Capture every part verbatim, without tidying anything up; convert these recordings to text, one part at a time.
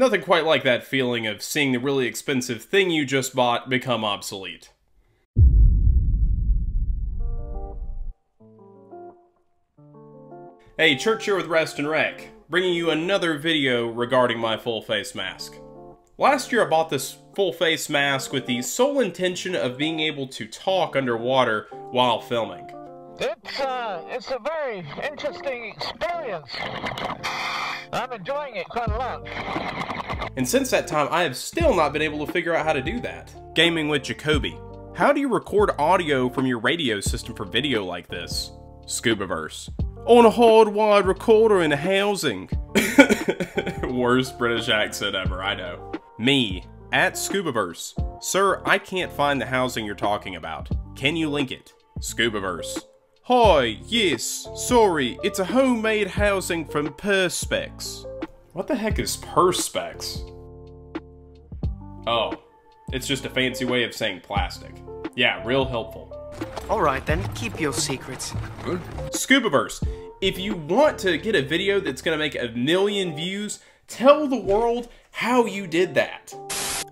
Nothing quite like that feeling of seeing the really expensive thing you just bought become obsolete. Hey, Church here with Rest and Rec, bringing you another video regarding my full face mask. Last year I bought this full face mask with the sole intention of being able to talk underwater while filming. It's, uh, it's a very interesting experience. I'm enjoying it quite a lot. And since that time, I have still not been able to figure out how to do that. Gaming with Jacoby. How do you record audio from your radio system for video like this? Scubaverse. On a hard wired recorder in a housing. Worst British accent ever, I know. Me, at Scubaverse. Sir, I can't find the housing you're talking about. Can you link it? Scubaverse. Hi, yes, sorry, it's a homemade housing from Perspex. What the heck is Perspex? Oh, it's just a fancy way of saying plastic. Yeah, real helpful. Alright then, keep your secrets. Good. Scubaverse, if you want to get a video that's gonna make a million views, tell the world how you did that.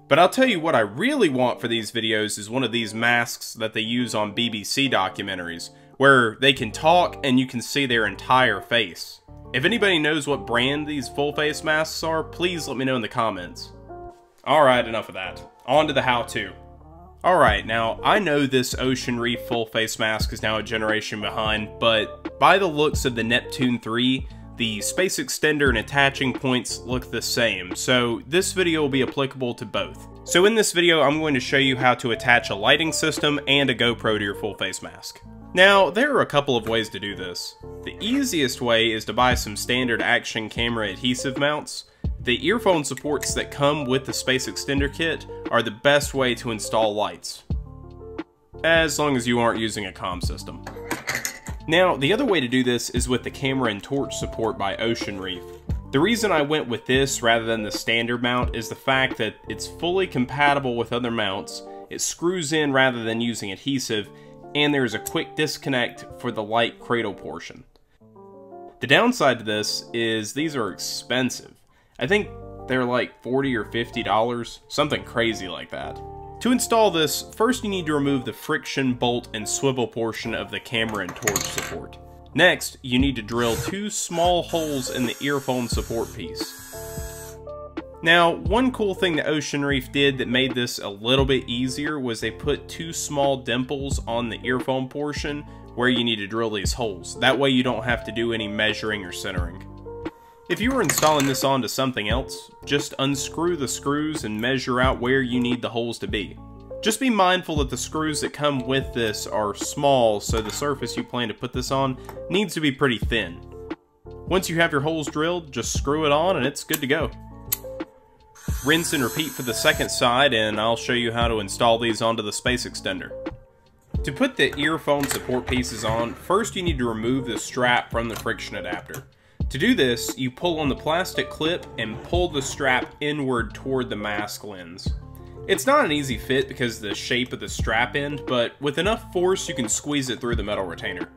But I'll tell you what I really want for these videos is one of these masks that they use on B B C documentaries, where they can talk and you can see their entire face. If anybody knows what brand these full face masks are, please let me know in the comments. Alright, enough of that. On to the how-to. Alright, now I know this Ocean Reef full face mask is now a generation behind, but by the looks of the Neptune three, the Space Extender and attaching points look the same, so this video will be applicable to both. So in this video, I'm going to show you how to attach a lighting system and a GoPro to your full face mask. Now, there are a couple of ways to do this. The easiest way is to buy some standard action camera adhesive mounts. The earphone supports that come with the Space Extender kit are the best way to install lights. As long as you aren't using a comm system. Now, the other way to do this is with the camera and torch support by Ocean Reef. The reason I went with this rather than the standard mount is the fact that it's fully compatible with other mounts, it screws in rather than using adhesive, and there is a quick disconnect for the light cradle portion. The downside to this is these are expensive. I think they're like forty or fifty dollars, something crazy like that. To install this, first you need to remove the friction, bolt, and swivel portion of the camera and torch support. Next, you need to drill two small holes in the earphone support piece. Now, one cool thing that Ocean Reef did that made this a little bit easier was they put two small dimples on the earphone portion where you need to drill these holes. That way you don't have to do any measuring or centering. If you were installing this onto something else, just unscrew the screws and measure out where you need the holes to be. Just be mindful that the screws that come with this are small, so the surface you plan to put this on needs to be pretty thin. Once you have your holes drilled, just screw it on and it's good to go. Rinse and repeat for the second side, and I'll show you how to install these onto the Space Extender. To put the earphone support pieces on, first you need to remove the strap from the friction adapter. To do this, you pull on the plastic clip and pull the strap inward toward the mask lens. It's not an easy fit because of the shape of the strap end, but with enough force you can squeeze it through the metal retainer.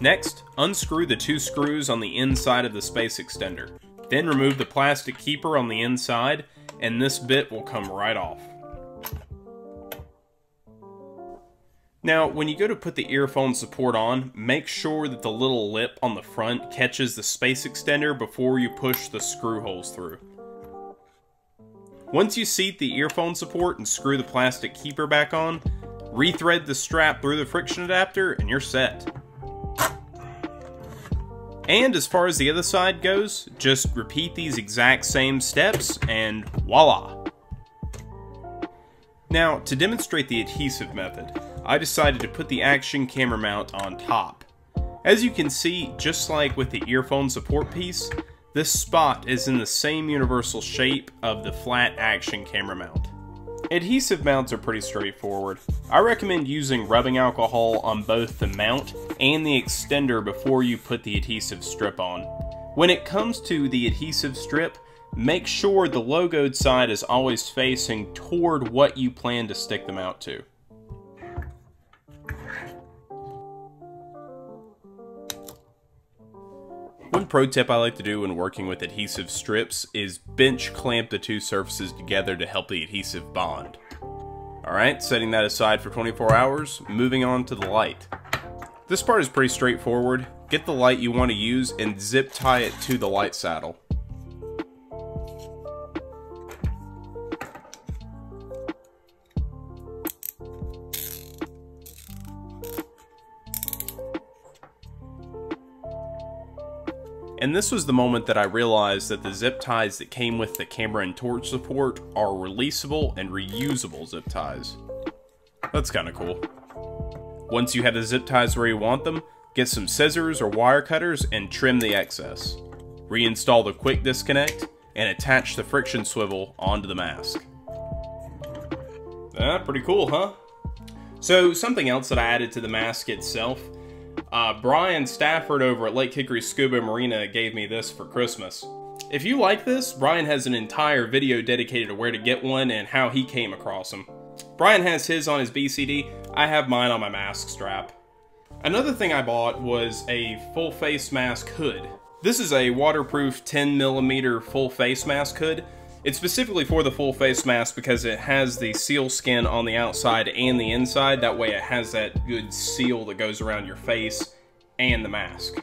Next, unscrew the two screws on the inside of the Space Extender. Then remove the plastic keeper on the inside, and this bit will come right off. Now, when you go to put the earphone support on, make sure that the little lip on the front catches the Space Extender before you push the screw holes through. Once you seat the earphone support and screw the plastic keeper back on, rethread the strap through the friction adapter and you're set. And as far as the other side goes, just repeat these exact same steps and voila! Now, to demonstrate the adhesive method, I decided to put the action camera mount on top. As you can see, just like with the earphone support piece, this spot is in the same universal shape of the flat action camera mount. Adhesive mounts are pretty straightforward. I recommend using rubbing alcohol on both the mount and the extender before you put the adhesive strip on. When it comes to the adhesive strip, make sure the logoed side is always facing toward what you plan to stick the mount to. pro tip I like to do when working with adhesive strips is bench clamp the two surfaces together to help the adhesive bond. Alright, setting that aside for twenty-four hours, moving on to the light. This part is pretty straightforward. Get the light you want to use and zip tie it to the light saddle. And this was the moment that I realized that the zip ties that came with the camera and torch support are releasable and reusable zip ties. That's kind of cool. Once you have the zip ties where you want them, get some scissors or wire cutters and trim the excess. Reinstall the quick disconnect and attach the friction swivel onto the mask. Ah, pretty cool, huh? So something else that I added to the mask itself. Uh, Brian Stafford over at Lake Hickory Scuba Marina gave me this for Christmas. If you like this, Brian has an entire video dedicated to where to get one and how he came across them. Brian has his on his B C D, I have mine on my mask strap. Another thing I bought was a full face mask hood. This is a waterproof ten millimeter full face mask hood. It's specifically for the full face mask because it has the seal skin on the outside and the inside. That way it has that good seal that goes around your face and the mask.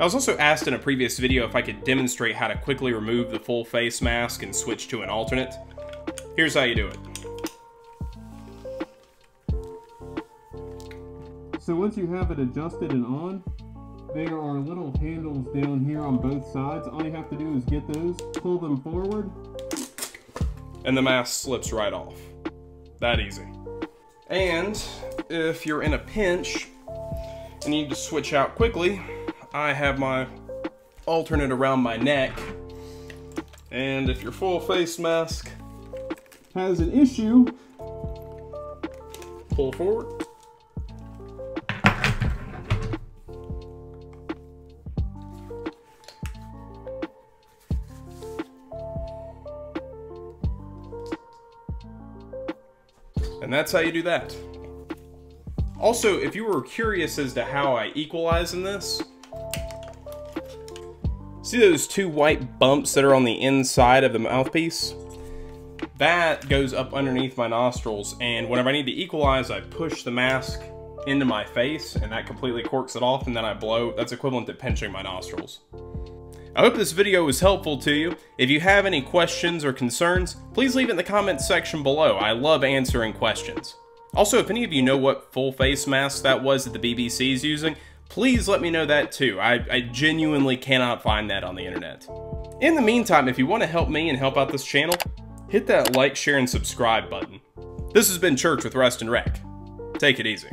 I was also asked in a previous video if I could demonstrate how to quickly remove the full face mask and switch to an alternate. Here's how you do it. So once you have it adjusted and on, there are little handles down here on both sides. All you have to do is get those, pull them forward, and the mask slips right off. That easy. And if you're in a pinch and you need to switch out quickly, I have my alternate around my neck. And if your full face mask has an issue, pull forward. And that's how you do that. Also, if you were curious as to how I equalize in this, see those two white bumps that are on the inside of the mouthpiece? That goes up underneath my nostrils, and whenever I need to equalize, I push the mask into my face, and that completely corks it off, and then I blow. That's equivalent to pinching my nostrils. I hope this video was helpful to you. If you have any questions or concerns, please leave it in the comments section below. I love answering questions. Also, if any of you know what full face mask that was that the B B C is using, please let me know that too. I, I genuinely cannot find that on the internet. In the meantime, if you want to help me and help out this channel, hit that like, share, and subscribe button. This has been Church with Rest and Rec. Take it easy.